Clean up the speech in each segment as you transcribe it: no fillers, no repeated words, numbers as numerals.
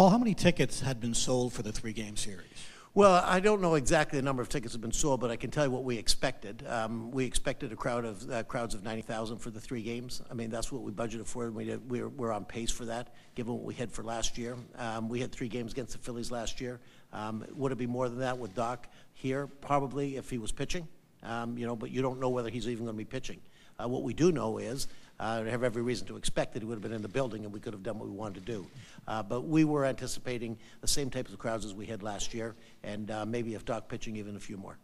Paul, how many tickets had been sold for the three-game series? Well, I don't know exactly the number of tickets have been sold, but I can tell you what we expected. We expected a crowds of 90,000 for the three games. I mean, that's what we budgeted for, and we're on pace for that, given what we had for last year. We had three games against the Phillies last year. Would it be more than that with Doc here? Probably, if he was pitching. You know, but you don't know whether he's even going to be pitching. What we do know is, I have every reason to expect that he would have been in the building and we could have done what we wanted to do. But we were anticipating the same types of crowds as we had last year, and maybe if Doc pitching, even a few more.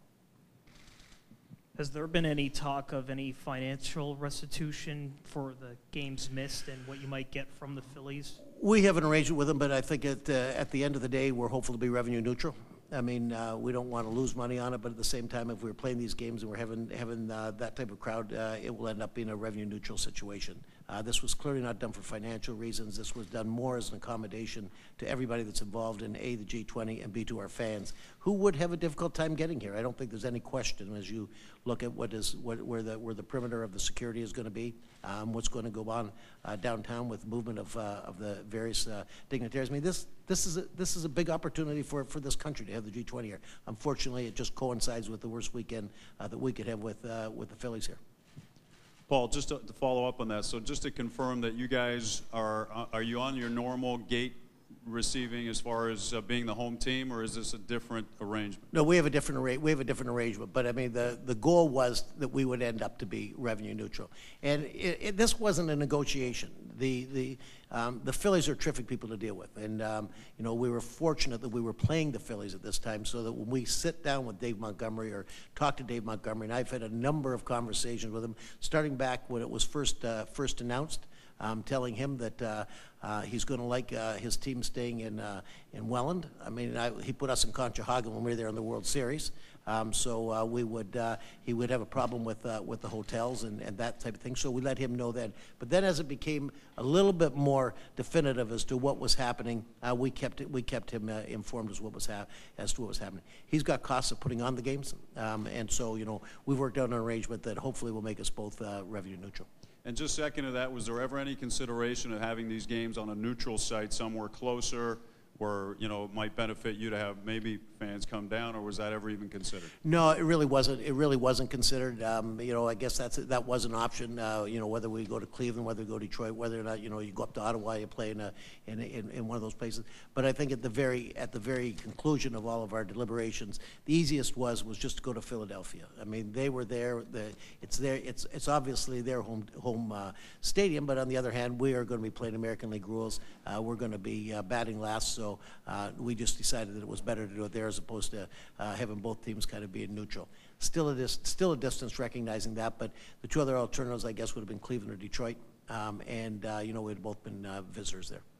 Has there been any talk of any financial restitution for the games missed and what you might get from the Phillies? We have an arrangement with them, but I think at the end of the day, we're hopeful to be revenue neutral. I mean, we don't want to lose money on it, but at the same time, if we're playing these games and we're having that type of crowd, it will end up being a revenue-neutral situation. This was clearly not done for financial reasons. This was done more as an accommodation to everybody that's involved in, A, the G20, and B, to our fans, who would have a difficult time getting here. I don't think there's any question as you look at where the perimeter of the security is going to be, what's going to go on downtown with movement of the various dignitaries. I mean, this is a big opportunity for this country to have the G20 here. Unfortunately, it just coincides with the worst weekend that we could have with the Phillies here. Paul, just to follow up on that, so just to confirm that you guys are you on your normal gate receiving as far as being the home team, or is this a different arrangement? No, we have a different arrangement, but I mean the goal was that we would end up to be revenue neutral, and this wasn't a negotiation. The Phillies are terrific people to deal with, and you know, we were fortunate that we were playing the Phillies at this time, so that when we sit down with Dave Montgomery or talk to Dave Montgomery, and I've had a number of conversations with him, starting back when it was first announced, telling him that he's going to like his team staying in Welland. I mean, he put us in Conchahagan when we were there in the World Series. So he would have a problem with the hotels and that type of thing. So we let him know then. But then, as it became a little bit more definitive as to what was happening, we kept him informed as to what was happening. He's got costs of putting on the games, and so you know we've worked out an arrangement that hopefully will make us both revenue neutral. And just second to that, was there ever any consideration of having these games on a neutral site somewhere closer, where, you know, it might benefit you to have maybe fans come down, or was that ever even considered? No, it really wasn't. It really wasn't considered. You know, I guess that was an option. You know, whether we go to Cleveland, whether we go to Detroit, whether or not, you know, you go up to Ottawa, you play in one of those places. But I think at the very conclusion of all of our deliberations, the easiest was just to go to Philadelphia. I mean, they were there. It's obviously their home stadium. But on the other hand, we are going to be playing American League rules. We're going to be batting last. So we just decided that it was better to do it there as opposed to having both teams kind of being neutral. Still a distance, recognizing that, but the two other alternatives, I guess, would have been Cleveland or Detroit, and you know, we'd both been visitors there.